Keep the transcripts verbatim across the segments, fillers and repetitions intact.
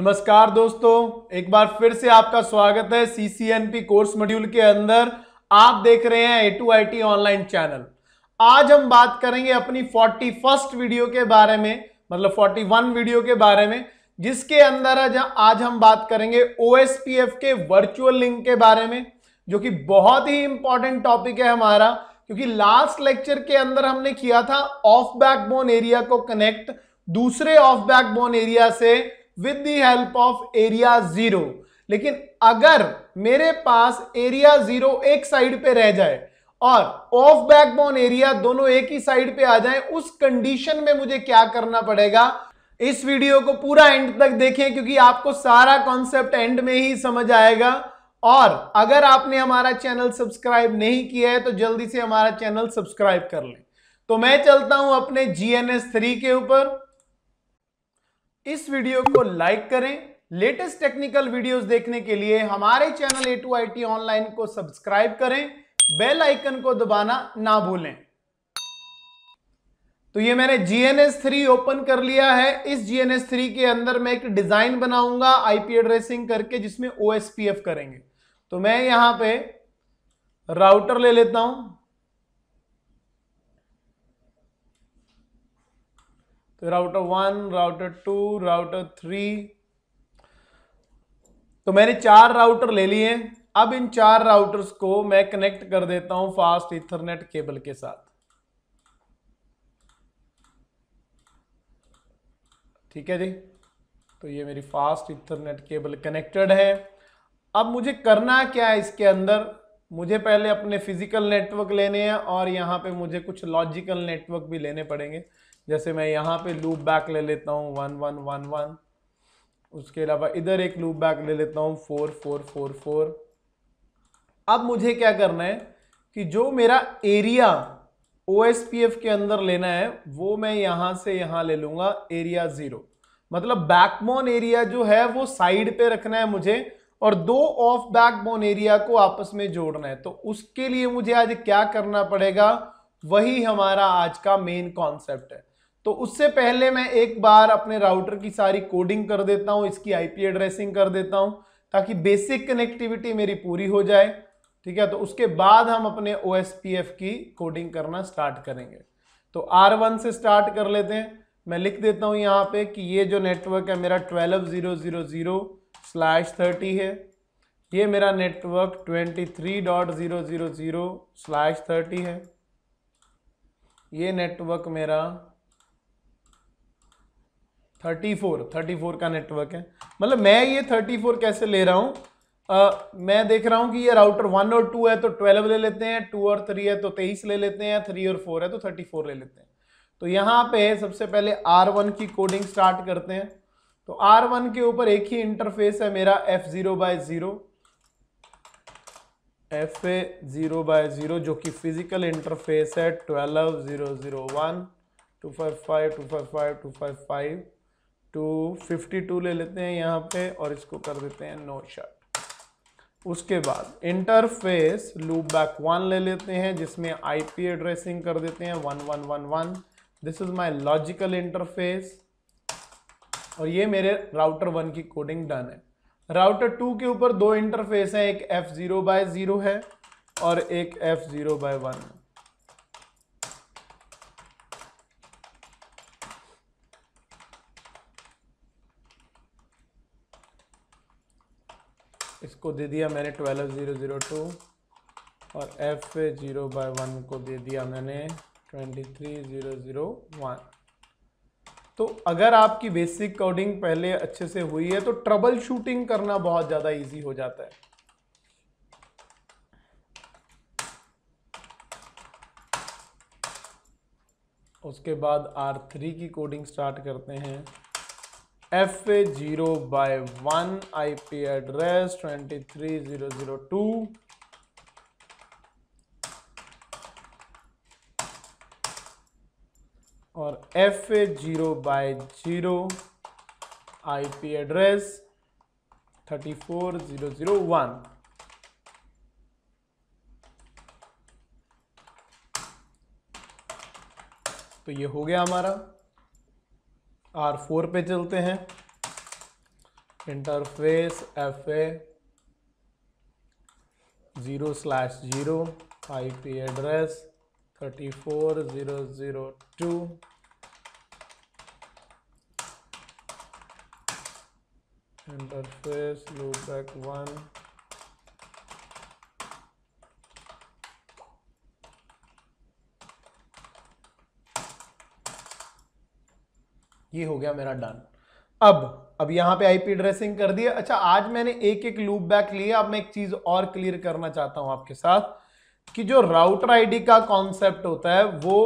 नमस्कार दोस्तों, एक बार फिर से आपका स्वागत है सीसीएनपी कोर्स मॉड्यूल के अंदर। आप देख रहे हैं A two I T online channel. आज हम बात करेंगे अपनी इकतालीसवीं वीडियो के बारे में, मतलब इकतालीस वीडियो के बारे में, जिसके अंदर आज हम बात करेंगे ओ एस पी एफ के वर्चुअल लिंक के बारे में, जो कि बहुत ही इंपॉर्टेंट टॉपिक है हमारा, क्योंकि लास्ट लेक्चर के अंदर हमने किया था ऑफ बैकबोन एरिया को कनेक्ट दूसरे ऑफ बैकबोन एरिया से with the help of area zero. लेकिन अगर मेरे पास एरिया जीरो एक साइड पे रह जाए और ऑफ बैकबोन एरिया दोनों एक ही साइड पे आ जाए, उस कंडीशन में मुझे क्या करना पड़ेगा? इस वीडियो को पूरा एंड तक देखें, क्योंकि आपको सारा कॉन्सेप्ट एंड में ही समझ आएगा। और अगर आपने हमारा चैनल सब्सक्राइब नहीं किया है तो जल्दी से हमारा चैनल सब्सक्राइब कर लें। तो मैं चलता हूं अपने जी एन एस थ्री के ऊपर। इस वीडियो को लाइक करें। लेटेस्ट टेक्निकल वीडियोस देखने के लिए हमारे channel A two I T online को सब्सक्राइब करें। बेल आइकन को दबाना ना भूलें। तो ये मैंने G N S three open कर लिया है। इस जी एन एस थ्री के अंदर मैं एक डिजाइन बनाऊंगा आईपी एड्रेसिंग करके, जिसमें ओ एस पी एफ करेंगे। तो मैं यहां पे राउटर ले लेता हूं। तो router one, router two, router three, तो मैंने चार राउटर ले लिए। अब इन चार राउटर्स को मैं कनेक्ट कर देता हूं फास्ट इथरनेट केबल के साथ। ठीक है जी। तो ये मेरी फास्ट इथरनेट केबल कनेक्टेड है। अब मुझे करना क्या है इसके अंदर? मुझे पहले अपने फिजिकल नेटवर्क लेने हैं और यहाँ पे मुझे कुछ लॉजिकल नेटवर्क भी लेने पड़ेंगे। जैसे मैं यहाँ पे लूप बैक ले लेता हूँ वन वन वन वन। उसके अलावा इधर एक लूप बैक ले लेता हूँ फोर फोर फोर फोर। अब मुझे क्या करना है कि जो मेरा area O S P F के अंदर लेना है वो मैं यहाँ से यहाँ ले लूँगा, एरिया ज़ीरो, मतलब बैकबोन एरिया जो है वो साइड पे रखना है मुझे, और दो ऑफ बैकबोन एरिया को आपस में जोड़ना है। तो उसके लिए मुझे आज क्या करना पड़ेगा, वही हमारा आज का मेन कॉन्सेप्ट है। तो उससे पहले मैं एक बार अपने राउटर की सारी कोडिंग कर देता हूं, इसकी आईपी एड्रेसिंग कर देता हूं, ताकि बेसिक कनेक्टिविटी मेरी पूरी हो जाए। ठीक है। तो उसके बाद हम अपने ओ एस पी एफ की कोडिंग करना स्टार्ट करेंगे। तो आर वन से स्टार्ट कर लेते हैं। मैं लिख देता हूं यहां पे कि ये जो नेटवर्क है मेरा twelve zero zero zero slash thirty है, ये मेरा network twenty three dot zero zero zero slash thirty है, ये नेटवर्क मेरा चौंतीस चौंतीस का नेटवर्क है। मतलब मैं ये चौंतीस कैसे ले रहा हूँ, मैं देख रहा हूँ कि ये राउटर वन और टू है तो ट्वेल्व ले लेते हैं, टू और थ्री है तो तेईस ले लेते हैं, थ्री और फोर है तो चौंतीस ले लेते हैं। तो यहाँ पे सबसे पहले आर वन की कोडिंग स्टार्ट करते हैं। तो आर वन के ऊपर एक ही इंटरफेस है मेरा, F zero by zero F A zero by zero, जो कि फिजिकल इंटरफेस है twelve zero zero one two five five two five five two fifty two ले लेते हैं यहाँ पे, और इसको कर देते हैं नो शट। उसके बाद इंटरफेस लूप बैक वन ले लेते हैं, जिसमें आईपी एड्रेसिंग कर देते हैं one one one one. This is my logical interface, और ये मेरे राउटर वन की कोडिंग डन है। राउटर टू के ऊपर दो इंटरफेस हैं, एक एफ जीरो बाय जीरो है और एक एफ जीरो बाय वन। इसको दे दिया मैंने ट्वेल्व जीरो जीरो टू, और एफ जीरो बाय वन को दे दिया मैंने twenty three zero zero one. तो अगर आपकी बेसिक कोडिंग पहले अच्छे से हुई है तो ट्रबल शूटिंग करना बहुत ज़्यादा इजी हो जाता है। उसके बाद आर थ्री की कोडिंग स्टार्ट करते हैं। F A zero by one, I P address twenty three zero zero two, और F A zero by zero I P address thirty four zero zero one. तो ये हो गया हमारा। आर फोर पे चलते हैं। Interface F A zero slash zero I P address thirty four zero zero two interface loopback one ये हो गया मेरा डन। अब अब यहाँ पे आईपी एड्रेसिंग कर दिया। अच्छा आज मैंने एक एक लूप बैक लिया। अब मैं एक चीज और क्लियर करना चाहता हूँ आपके साथ कि जो राउटर आईडी का कॉन्सेप्ट होता है वो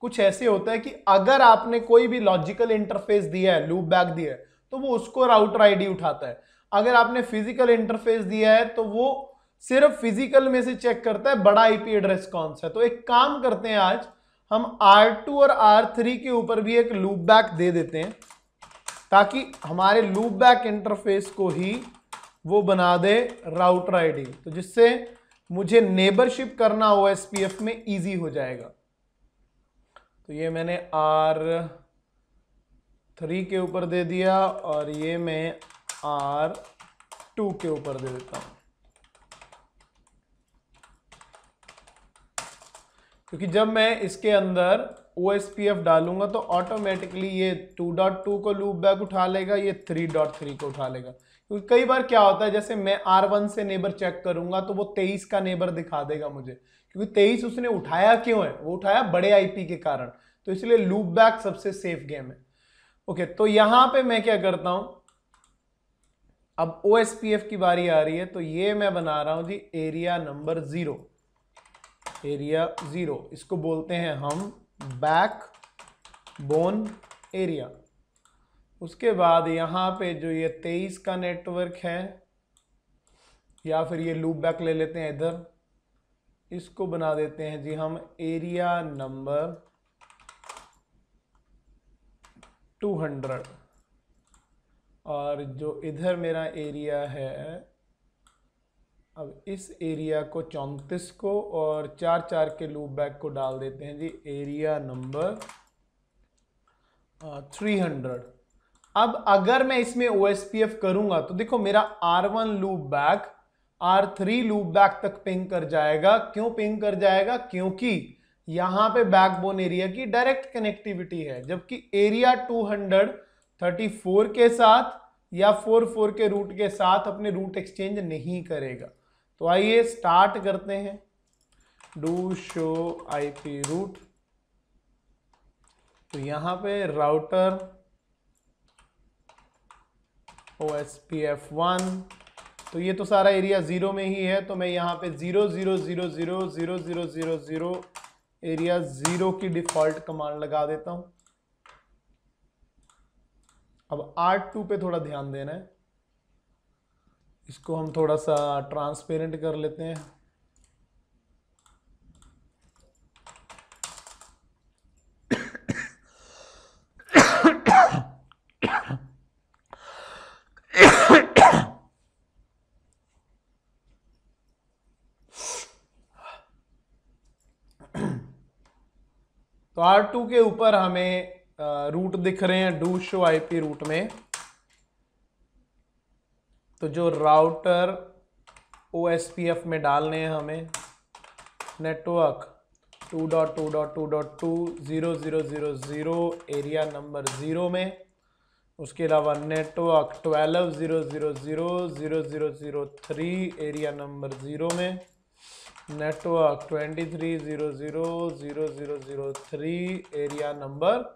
कुछ ऐसे होता है कि अगर आपने कोई भी लॉजिकल इंटरफेस दिया है, लूप बैक दिया है, तो वो उसको राउटर आईडी उठाता है। अगर आपने फिजिकल इंटरफेस दिया है तो वो सिर्फ फिजिकल में से चेक करता है बड़ा आईपी एड्रेस कौन सा है। तो एक काम करते हैं आज हम आर टू और आर थ्री के ऊपर भी एक लूप बैक दे देते हैं ताकि हमारे लूप बैक इंटरफेस को ही वो बना दे राउटर आईडी, तो जिससे मुझे नेबरशिप करना ओएसपीएफ में इजी हो जाएगा। तो ये मैंने आर थ्री के ऊपर दे दिया और ये मैं आर टू के ऊपर दे देता हूँ, क्योंकि जब मैं इसके अंदर O S P F डालूंगा तो ऑटोमेटिकली ये टू डॉट टू को लूप बैक उठा लेगा, ये थ्री डॉट थ्री को उठा लेगा। क्योंकि कई बार क्या होता है जैसे मैं आर वन से नेबर चेक करूंगा तो वो तेईस का नेबर दिखा देगा मुझे, क्योंकि तेईस उसने उठाया क्यों है, वो उठाया बड़े आईपी के कारण। तो इसलिए लूप बैक सबसे सेफ गेम है। ओके तो यहाँ पे मैं क्या करता हूँ, अब O S P F की बारी आ रही है तो ये मैं बना रहा हूँ जी area number zero. Area zero इसको बोलते हैं हम बैक बोन एरिया। उसके बाद यहाँ पे जो ये तेईस का नेटवर्क है या फिर ये लूप बैक ले लेते हैं इधर, इसको बना देते हैं जी हम एरिया नंबर टू हंड्रेड और जो इधर मेरा एरिया है अब इस एरिया को चौंतीस को और चार चार के लूप बैक को डाल देते हैं जी एरिया नंबर थ्री हंड्रेड। अब अगर मैं इसमें O S P F करूंगा तो देखो मेरा R one loop back R three loop back तक पिंग कर जाएगा। क्यों पिंग कर जाएगा? क्योंकि यहाँ पे बैकबोन एरिया की डायरेक्ट कनेक्टिविटी है, जबकि area two hundred thirty four के साथ या फोर्टी फोर के रूट के साथ अपने रूट एक्सचेंज नहीं करेगा। तो आइए स्टार्ट करते हैं, डू शो आईपी रूट। तो यहाँ पे राउटर ओएसपीएफ वन, तो ये तो सारा एरिया जीरो में ही है, तो मैं यहाँ पे zero zero zero zero zero zero zero zero area zero की डिफॉल्ट कमांड लगा देता हूँ। अब आर टू पे थोड़ा ध्यान देना है, इसको हम थोड़ा सा ट्रांसपेरेंट कर लेते हैं। तो आर टू के ऊपर हमें रूट दिख रहे हैं डू शो आईपी रूट में। तो जो राउटर ओएसपीएफ में डालने हैं हमें network two dot two dot two dot two zero zero zero zero area number zero में, उसके अलावा network twelve zero zero zero zero zero zero three area number zero में, network twenty three zero zero zero zero zero three area number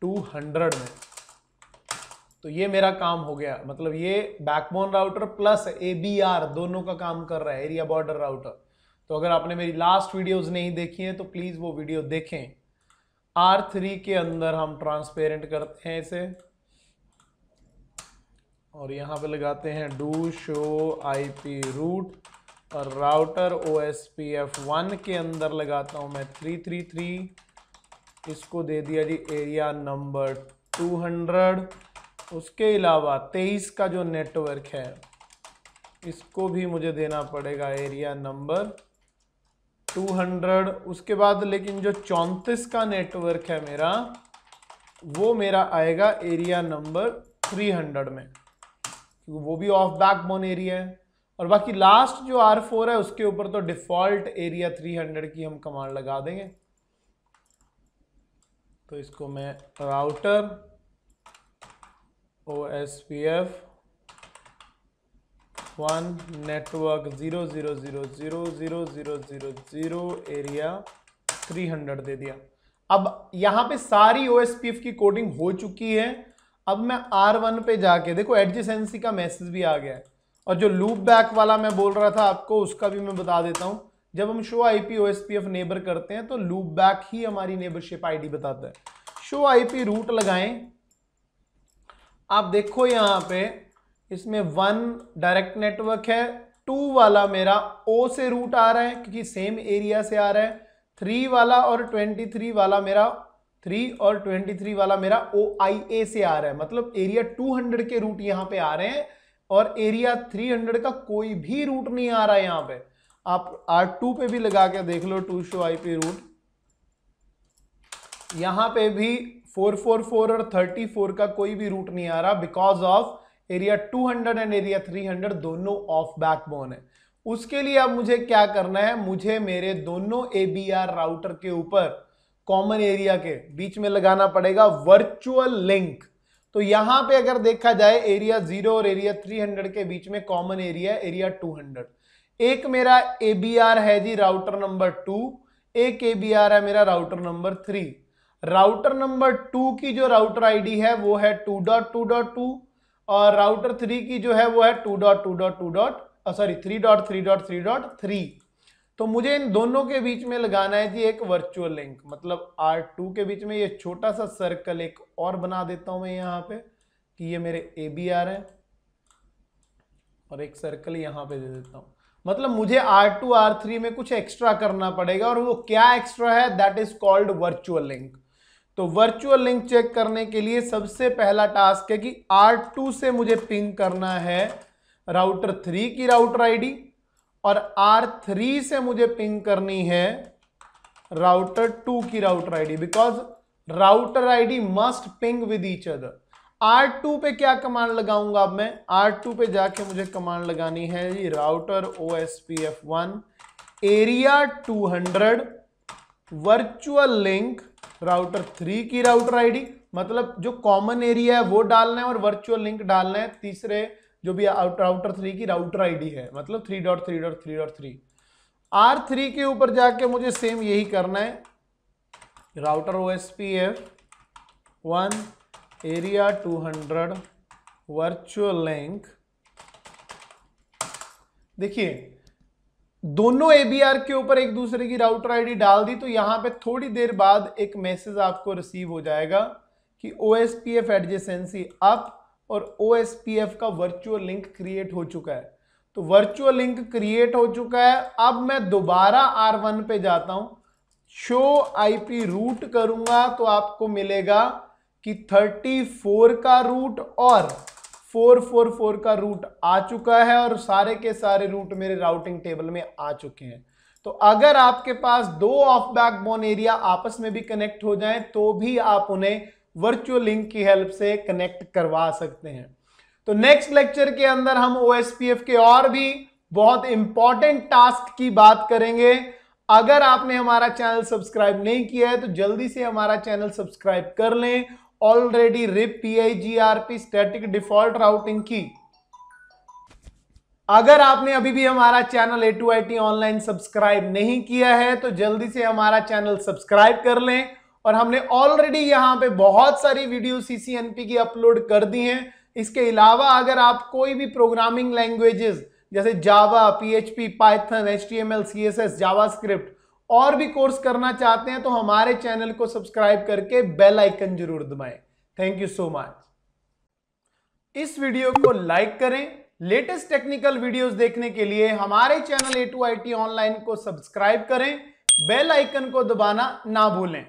two hundred में। तो ये मेरा काम हो गया, मतलब ये backbone router plus A B R दोनों का काम कर रहा है, एरिया बॉर्डर राउटर। तो अगर आपने मेरी लास्ट वीडियोस नहीं देखी हैं तो प्लीज वो वीडियो देखें। आर थ्री के अंदर हम ट्रांसपेरेंट करते हैं इसे और यहाँ पे लगाते हैं डू शो आईपी रूट और राउटर ओएसपीएफ वन के अंदर लगाता हूँ मैं थ्री थ्री थ्री, इसको दे दिया जी एरिया नंबर टू हंड्रेड। उसके अलावा तेईस का जो नेटवर्क है इसको भी मुझे देना पड़ेगा एरिया नंबर टू हंड्रेड। उसके बाद लेकिन जो चौंतीस का नेटवर्क है मेरा वो मेरा आएगा एरिया नंबर थ्री हंड्रेड में। क्योंकि वो भी ऑफ बैकबोन एरिया है। और बाकी लास्ट जो आर फोर है उसके ऊपर तो डिफॉल्ट एरिया थ्री हंड्रेड की हम कमांड लगा देंगे। तो इसको मैं router O S P F one network zero zero zero zero zero zero zero zero area three hundred दे दिया। अब यहाँ पे सारी ओ एस पी एफ की कोडिंग हो चुकी है। अब मैं आर वन पे जाके देखो एडजेसेंसी का मैसेज भी आ गया है, और जो लूप बैक वाला मैं बोल रहा था आपको उसका भी मैं बता देता हूँ। जब हम show I P O S P F neighbour करते हैं तो लूप बैक ही हमारी नेबरशिप आई डी बताता है। शो आई पी रूट लगाएं, आप देखो यहाँ पे इसमें वन डायरेक्ट नेटवर्क है, टू वाला मेरा ओ से रूट आ रहा है क्योंकि सेम एरिया से आ रहा है, थ्री वाला और ट्वेंटी थ्री वाला मेरा थ्री और ट्वेंटी थ्री वाला मेरा ओ आई ए से आ रहा है, मतलब एरिया टू हंड्रेड के रूट यहाँ पे आ रहे हैं और एरिया थ्री हंड्रेड का कोई भी रूट नहीं आ रहा है। यहाँ पे आप आर टू पे भी लगा के देख लो do show I P route, यहाँ पे भी फोर फोर फोर और थर्टी फोर का कोई भी रूट नहीं आ रहा because of area two hundred and area three hundred दोनों ऑफ बैकबोन है। उसके लिए अब मुझे क्या करना है, मुझे मेरे दोनों एबीआर राउटर के ऊपर कॉमन एरिया के बीच में लगाना पड़ेगा वर्चुअल लिंक। तो यहां पे अगर देखा जाए एरिया जीरो और एरिया थ्री हंड्रेड के बीच में common area area two hundred. एक मेरा एबीआर है जी राउटर नंबर टू, एक एबीआर है मेरा router number three. Router number two की जो राउटर आईडी है वो है two dot two dot two और राउटर थ्री की जो है वो है two dot two dot two dot sorry three dot three dot three dot three. तो मुझे इन दोनों के बीच में लगाना है जी एक वर्चुअल लिंक, मतलब आर टू के बीच में ये छोटा सा सर्कल एक और बना देता हूं मैं यहाँ पे कि ये मेरे ए बी आर है, और एक सर्कल यहाँ पे दे देता हूँ। मतलब मुझे आर टू आर थ्री में कुछ एक्स्ट्रा करना पड़ेगा, और वो क्या एक्स्ट्रा है that is called virtual link. तो वर्चुअल लिंक चेक करने के लिए सबसे पहला टास्क है कि आर टू से मुझे पिंग करना है राउटर थ्री की राउटर आईडी, और आर थ्री से मुझे पिंग करनी है राउटर टू की router ID, because router ID must ping with each other. R two पे क्या कमांड लगाऊंगा अब मैं, आर टू पे जाके मुझे कमांड लगानी है router O S P F one area two hundred virtual link router three की राउटर आईडी, मतलब जो कॉमन एरिया है वो डालना है और वर्चुअल लिंक डालना है तीसरे जो भी राउटर थ्री की राउटर आईडी है, मतलब three dot three dot three dot three. R three के ऊपर जाके मुझे सेम यही करना है, router OSPF one area two hundred virtual link. देखिए दोनों एबीआर के ऊपर एक दूसरे की राउटर आईडी डाल दी, तो यहाँ पे थोड़ी देर बाद एक मैसेज आपको रिसीव हो जाएगा कि ओएसपीएफ एडजेसेंसी अप और ओएसपीएफ का वर्चुअल लिंक क्रिएट हो चुका है। तो वर्चुअल लिंक क्रिएट हो चुका है। अब मैं दोबारा आर वन पे जाता हूँ, शो आईपी रूट करूँगा तो आपको मिलेगा कि थर्टी फोर का रूट और फोर फोर फोर का रूट आ चुका है, और सारे के सारे रूट मेरे राउटिंग टेबल में आ चुके हैं। तो अगर आपके पास दो ऑफ बैकबोन एरिया आपस में भी कनेक्ट हो जाएं तो भी आप उन्हें वर्चुअल लिंक की हेल्प से कनेक्ट करवा सकते हैं। तो नेक्स्ट लेक्चर के अंदर हम ओएसपीएफ के और भी बहुत इंपॉर्टेंट टास्क की बात करेंगे। अगर आपने हमारा चैनल सब्सक्राइब नहीं किया है तो जल्दी से हमारा चैनल सब्सक्राइब कर लें। Already RIP P I G R P static default routing की, अगर आपने अभी भी हमारा channel A two I T online subscribe नहीं किया है तो जल्दी से हमारा चैनल सब्सक्राइब कर लें। और हमने ऑलरेडी यहां पे बहुत सारी video C C N P की अपलोड कर दी हैं। इसके अलावा अगर आप कोई भी प्रोग्रामिंग लैंग्वेजेस जैसे Java, P H P, Python, H T M L, C S S, JavaScript और भी कोर्स करना चाहते हैं तो हमारे चैनल को सब्सक्राइब करके बेल आइकन जरूर दबाएं। Thank you so much. इस वीडियो को लाइक करें। लेटेस्ट टेक्निकल वीडियोस देखने के लिए हमारे channel A two I T online को सब्सक्राइब करें। बेल आइकन को दबाना ना भूलें।